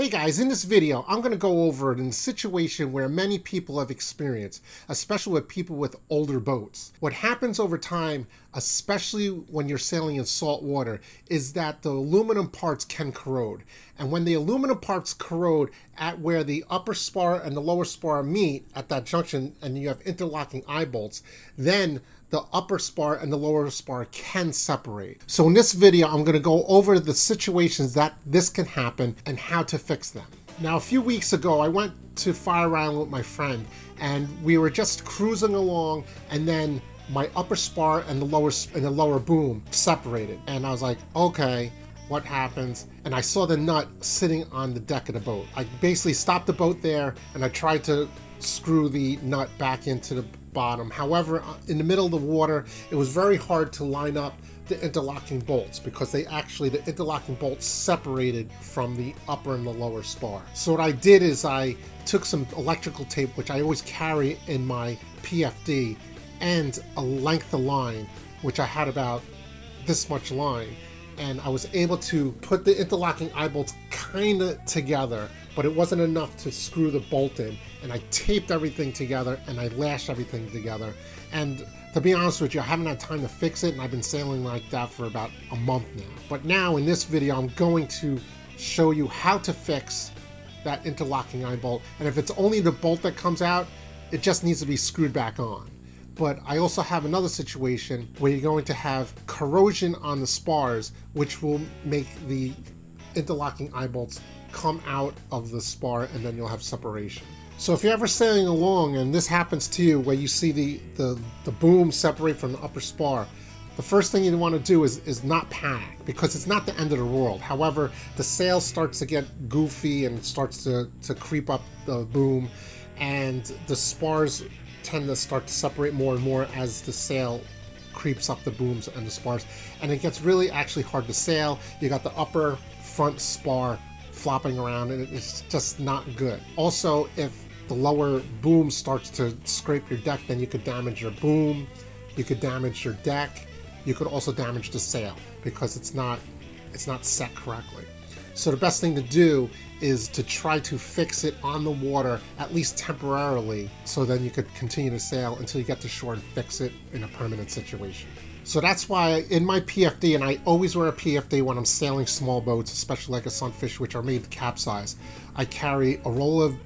Hey guys, in this video, I'm going to go over a situation where many people have experienced, especially with people with older boats. What happens over time, especially when you're sailing in salt water, is that the aluminum parts can corrode. And when the aluminum parts corrode at where the upper spar and the lower spar meet at that junction and you have interlocking eye bolts, then the upper spar and the lower spar can separate. So in this video, I'm going to go over the situations that this can happen and how to fix them. Now, a few weeks ago, I went to Fire Island with my friend and we were just cruising along, and then my upper spar and the lower boom separated. And I was like, okay, what happens? And I saw the nut sitting on the deck of the boat. I basically stopped the boat there and I tried to screw the nut back into the bottom. However, in the middle of the water, it was very hard to line up the interlocking bolts because the interlocking bolts separated from the upper and the lower spar. So what I did is I took some electrical tape, which I always carry in my PFD, and a length of line, which I had about this much line, and I was able to put the interlocking eye bolts kind of together, but it wasn't enough to screw the bolt in. And I taped everything together and I lashed everything together. And to be honest with you, I haven't had time to fix it, and I've been sailing like that for about a month now. But now in this video, I'm going to show you how to fix that interlocking eye bolt. And if it's only the bolt that comes out, it just needs to be screwed back on. But I also have another situation where you're going to have corrosion on the spars, which will make the interlocking eye bolts come out of the spar, and then you'll have separation. So if you're ever sailing along and this happens to you, where you see the boom separate from the upper spar, the first thing you want to do is not panic, because it's not the end of the world. However, the sail starts to get goofy and starts to creep up the boom, and the spars tend to start to separate more and more as the sail creeps up the booms and the spars, and it gets really actually hard to sail. You got the upper front spar flopping around, and it's just not good. Also, if the lower boom starts to scrape your deck, then you could damage your boom, you could damage your deck, you could also damage the sail, because it's not set correctly. So the best thing to do is to try to fix it on the water, at least temporarily, so then you could continue to sail until you get to shore and fix it in a permanent situation. So that's why in my PFD, and I always wear a PFD when I'm sailing small boats, especially like a Sunfish, which are made to capsize, I carry a roll of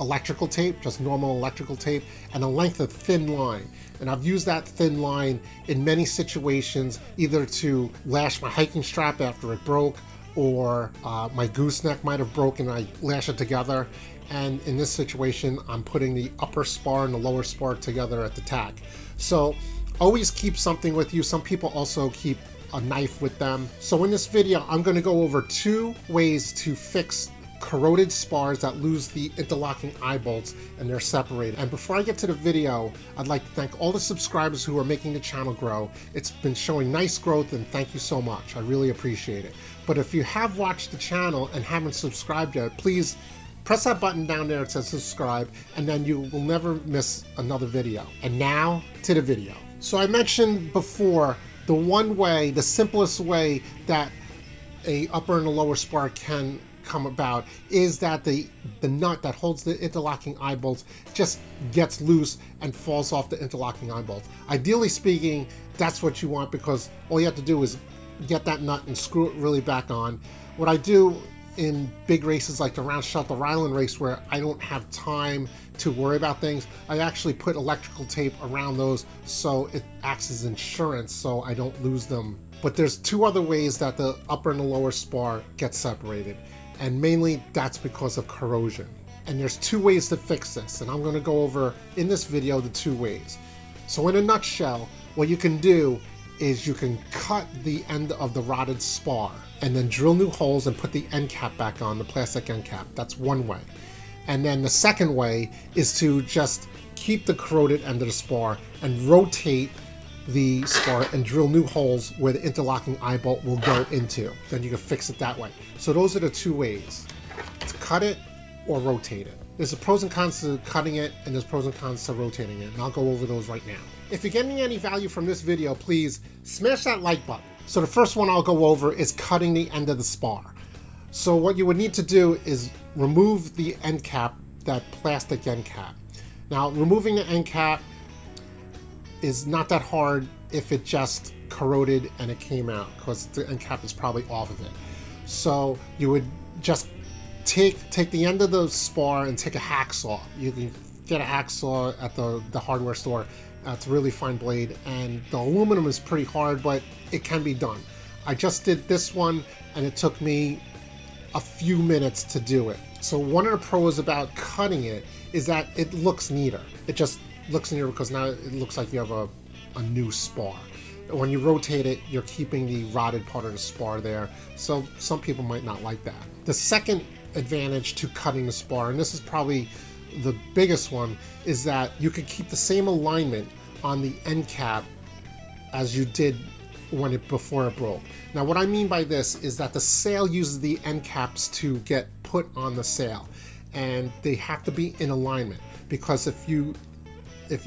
electrical tape, just normal electrical tape, and a length of thin line. And I've used that thin line in many situations, either to lash my hiking strap after it broke, or my gooseneck might have broken, I lash it together. And in this situation, I'm putting the upper spar and the lower spar together at the tack. So always keep something with you. Some people also keep a knife with them. So in this video, I'm gonna go over 2 ways to fix corroded spars that lose the interlocking eye bolts and they're separated. And before I get to the video, I'd like to thank all the subscribers who are making the channel grow. It's been showing nice growth, and thank you so much. I really appreciate it. But if you have watched the channel and haven't subscribed yet, please press that button down there that says subscribe, and then you will never miss another video. And now to the video. So I mentioned before, the one way, the simplest way that a upper and a lower spar can come about is that the nut that holds the interlocking eye bolts just gets loose and falls off the interlocking eye bolts. Ideally speaking, that's what you want, because all you have to do is get that nut and screw it really back on. What I do in big races like the Round Shuttle Ryland race, where I don't have time to worry about things, I actually put electrical tape around those so it acts as insurance so I don't lose them. But there's 2 other ways that the upper and the lower spar get separated. And mainly that's because of corrosion. And there's 2 ways to fix this, and I'm gonna go over in this video the 2 ways. So in a nutshell, what you can do is you can cut the end of the rotted spar and then drill new holes and put the end cap back on, the plastic end cap. That's one way. And then the second way is to just keep the corroded end of the spar and rotate the spar and drill new holes where the interlocking eye bolt will go into. Then you can fix it that way. So those are the 2 ways, to cut it or rotate it. There's the pros and cons to cutting it, and there's pros and cons to rotating it, and I'll go over those right now. If you're getting any value from this video, please smash that like button. So the first one I'll go over is cutting the end of the spar. So what you would need to do is remove the end cap, that plastic end cap. Now, removing the end cap is not that hard if it just corroded and it came out, because the end cap is probably off of it. So you would just take the end of the spar and take a hacksaw. You can get a hacksaw at the hardware store. It's a really fine blade, and the aluminum is pretty hard, but it can be done. I just did this one and it took me a few minutes to do it. So one of the pros about cutting it is that it looks neater. It just looks neater because now it looks like you have a new spar. When you rotate it, you're keeping the rotted part of the spar there, so some people might not like that. The second advantage to cutting the spar, and this is probably the biggest one, is that you can keep the same alignment on the end cap as you did before it broke. Now, what I mean by this is that the sail uses the end caps to get put on the sail, and they have to be in alignment, because if you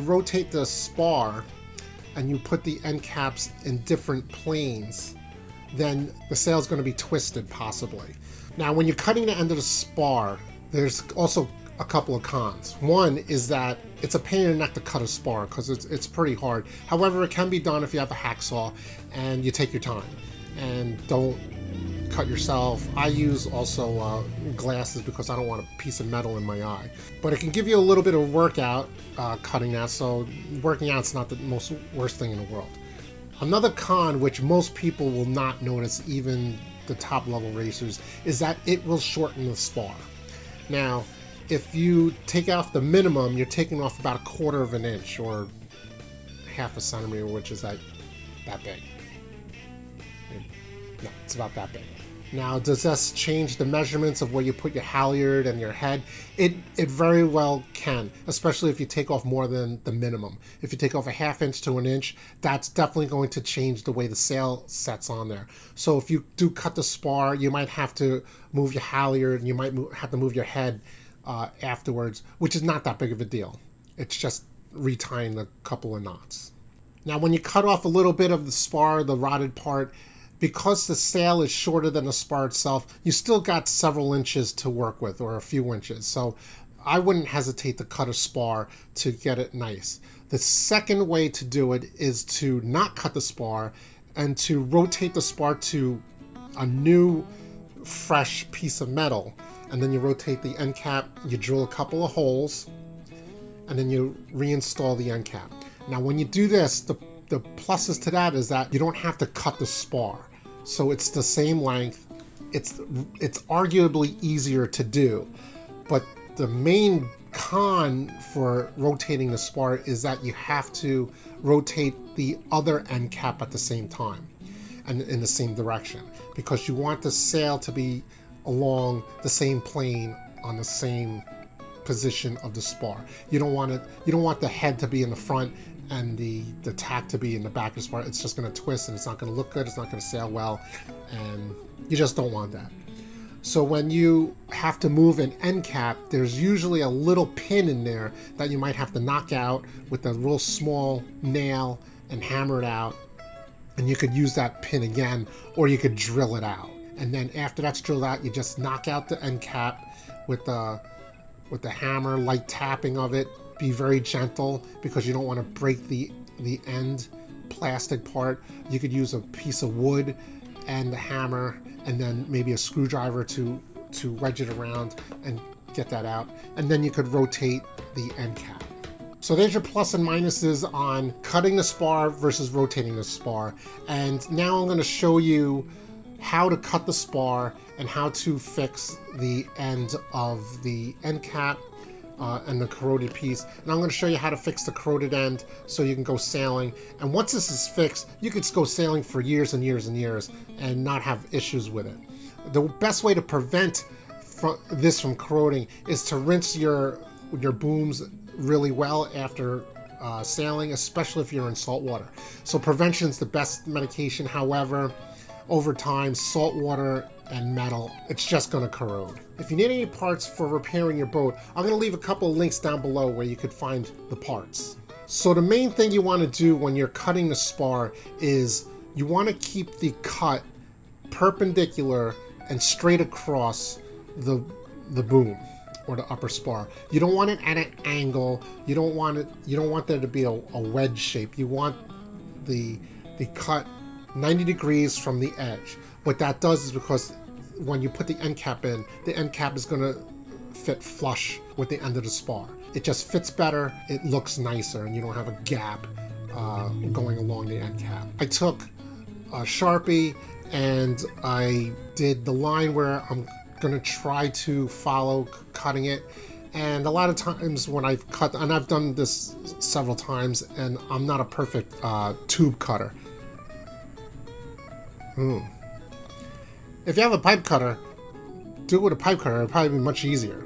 rotate the spar and you put the end caps in different planes, then the sail's going to be twisted possibly. Now, when you're cutting the end of the spar, there's also a couple of cons. One is that it's a pain in the neck to cut a spar because it's pretty hard. However, it can be done if you have a hacksaw and you take your time and don't cut yourself. I use also glasses because I don't want a piece of metal in my eye. But it can give you a little bit of workout cutting that, so working out's not the worst thing in the world. Another con, which most people will not notice, even the top level racers, is that it will shorten the spar. Now, if you take off the minimum, you're taking off about 1/4 of an inch or 1/2 a centimeter, which is like that big. No, it's about that big. Now, does this change the measurements of where you put your halyard and your head? It very well can, especially if you take off more than the minimum. If you take off 1/2 inch to 1 inch, that's definitely going to change the way the sail sets on there. So if you do cut the spar, you might have to move your halyard and you might have to move your head afterwards, which is not that big of a deal. It's just retying a couple of knots. Now, when you cut off a little bit of the spar, the rotted part, because the sail is shorter than the spar itself, you still got several inches to work with, or a few inches. So I wouldn't hesitate to cut a spar to get it nice. The second way to do it is to not cut the spar and to rotate the spar to a new, fresh piece of metal. And then you rotate the end cap, you drill a couple of holes, and then you reinstall the end cap. Now, when you do this, the pluses to that is that you don't have to cut the spar. So it's the same length. It's arguably easier to do, but the main con for rotating the spar is that you have to rotate the other end cap at the same time and in the same direction, because you want the sail to be along the same plane on the same position of the spar. You don't want the head to be in the front and the tack to be in the back of the spar. It's just going to twist and it's not going to look good. It's not going to sail well, and you just don't want that. So when you have to move an end cap, there's usually a little pin in there that you might have to knock out with a real small nail and hammer it out, and you could use that pin again, or you could drill it out. And then after that's drilled out, you just knock out the end cap with the hammer, light tapping of it. Be very gentle, because you don't want to break the end plastic part. You could use a piece of wood and the hammer, and then maybe a screwdriver to wedge it around and get that out. And then you could rotate the end cap. So there's your plus and minuses on cutting the spar versus rotating the spar. And now I'm going to show you how to cut the spar and how to fix the end of the end cap and the corroded piece. And I'm going to show you how to fix the corroded end so you can go sailing. And once this is fixed, you could go sailing for years and years and years and not have issues with it. The best way to prevent this from corroding is to rinse your booms really well after sailing, especially if you're in salt water. So prevention is the best medication. However, over time, salt water and metal, it's just going to corrode. If you need any parts for repairing your boat, I'm going to leave a couple of links down below where you could find the parts. So the main thing you want to do when you're cutting the spar is you want to keep the cut perpendicular and straight across the boom or the upper spar. You don't want it at an angle. You don't want it. You don't want there to be a wedge shape. You want the cut 90 degrees from the edge. What that does is because when you put the end cap in, the end cap is going to fit flush with the end of the spar. It just fits better. It looks nicer, and you don't have a gap going along the end cap. I took a Sharpie and I did the line where I'm going to try to follow cutting it. And a lot of times when I've cut, and I've done this several times, and I'm not a perfect tube cutter. If you have a pipe cutter, do it with a pipe cutter. It'd probably be much easier.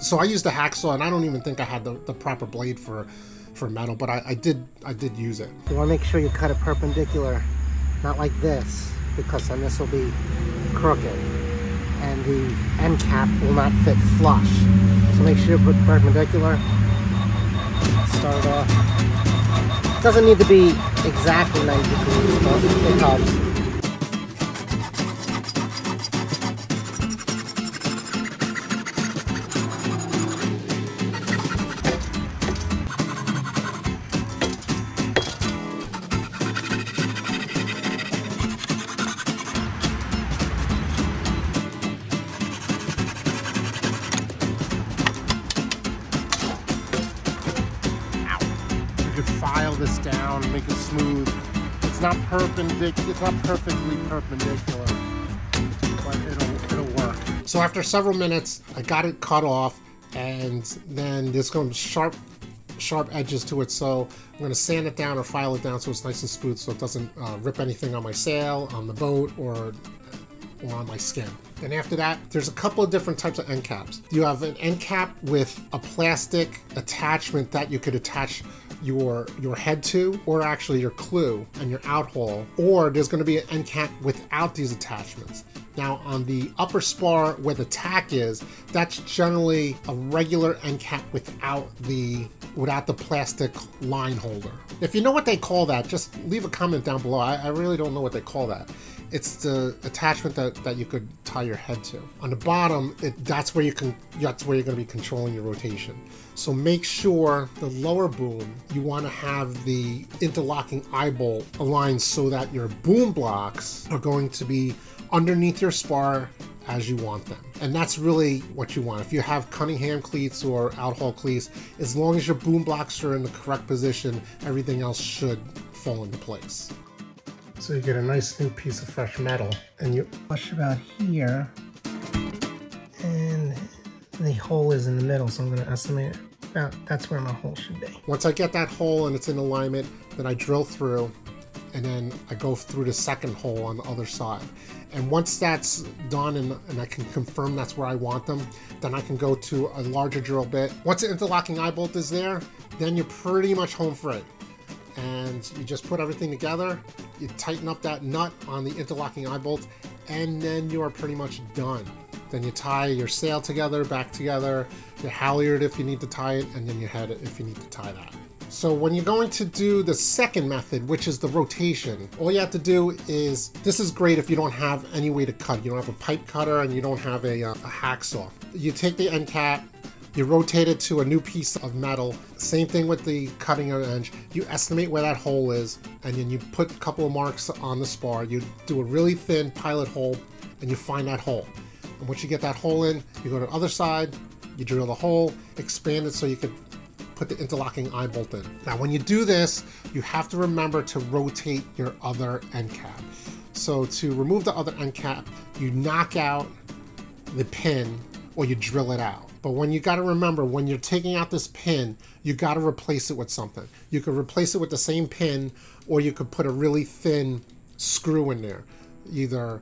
So I used a hacksaw, and I don't even think I had the proper blade for metal, but I did use it. You want to make sure you cut it perpendicular, not like this, because then this will be crooked, and the end cap will not fit flush. So make sure you put perpendicular. Start it off. It doesn't need to be exactly 90 degrees, but it helps. File this down, make it smooth. It's not perpendicular. It's not perfectly perpendicular, but it'll work. So after several minutes, I got it cut off, and then there's going to be sharp edges to it. So I'm going to sand it down or file it down so it's nice and smooth, so it doesn't rip anything on my sail, on the boat, or on my skin. And after that, there's a couple of different types of end caps. You have an end cap with a plastic attachment that you could attach your head to, or actually your clew and your outhaul, or there's going to be an end cap without these attachments. Now on the upper spar where the tack is, that's generally a regular end cap without the plastic line holder. If you know what they call that, just leave a comment down below. I really don't know what they call that. It's the attachment that you could tie your head to. On the bottom, that's where you're going to be controlling your rotation. So make sure the lower boom, you want to have the interlocking eye bolt aligned so that your boom blocks are going to be underneath your spar as you want them. And that's really what you want. If you have Cunningham cleats or outhaul cleats, as long as your boom blocks are in the correct position, everything else should fall into place. So you get a nice new piece of fresh metal, and you push about here, and the hole is in the middle, so I'm going to estimate about that's where my hole should be. Once I get that hole and it's in alignment, then I drill through, and then I go through the second hole on the other side. And once that's done and I can confirm that's where I want them, then I can go to a larger drill bit. Once the interlocking eye bolt is there, then you're pretty much home free. And you just put everything together, you tighten up that nut on the interlocking eye bolt, and then you are pretty much done. Then you tie your sail together, back together, your halyard if you need to tie it, and then your head if you need to tie that. So when you're going to do the second method, which is the rotation, all you have to do is, this is great if you don't have any way to cut. You don't have a pipe cutter and you don't have a hacksaw. You take the end cap, you rotate it to a new piece of metal. Same thing with the cutting edge. You estimate where that hole is, and then you put a couple of marks on the spar. You do a really thin pilot hole, and you find that hole. And once you get that hole in, you go to the other side, you drill the hole, expand it so you can put the interlocking eye bolt in. Now, when you do this, you have to remember to rotate your other end cap. So to remove the other end cap, you knock out the pin or you drill it out. But when you got to remember, when you're taking out this pin, you got to replace it with something. You could replace it with the same pin, or you could put a really thin screw in there, either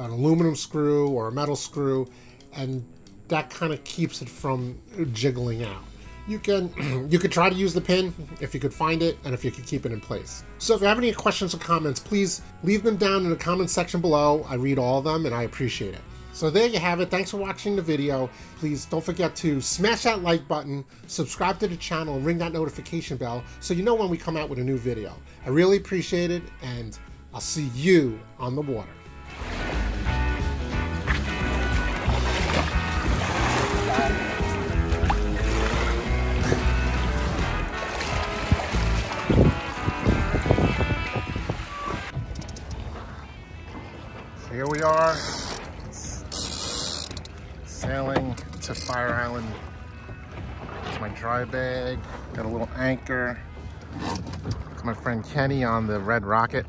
an aluminum screw or a metal screw, and that kind of keeps it from jiggling out. You could try to use the pin if you could find it and if you could keep it in place. So if you have any questions or comments, please leave them down in the comment section below. I read all of them and I appreciate it. So there you have it. Thanks for watching the video. Please don't forget to smash that like button, subscribe to the channel, and ring that notification bell so you know when we come out with a new video. I really appreciate it, and I'll see you on the water. are sailing to Fire Island. There's my dry bag, got a little anchor. It's my friend Kenny on the Red Rocket.